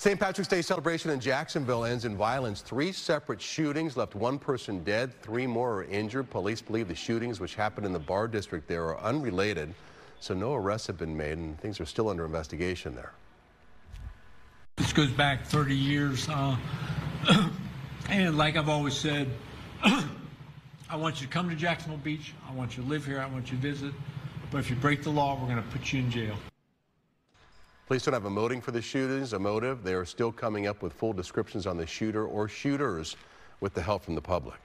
St. Patrick's Day celebration in Jacksonville ends in violence. Three separate shootings left one person dead, three more are injured. Police believe the shootings, which happened in the bar district there, are unrelated, so no arrests have been made, and things are still under investigation there. This goes back 30 years, and like I've always said, I want you to come to Jacksonville Beach. I want you to live here. I want you to visit. But if you break the law, we're going to put you in jail. Police don't have a motive for the shootings, a motive. They are still coming up with full descriptions on the shooter or shooters with the help from the public.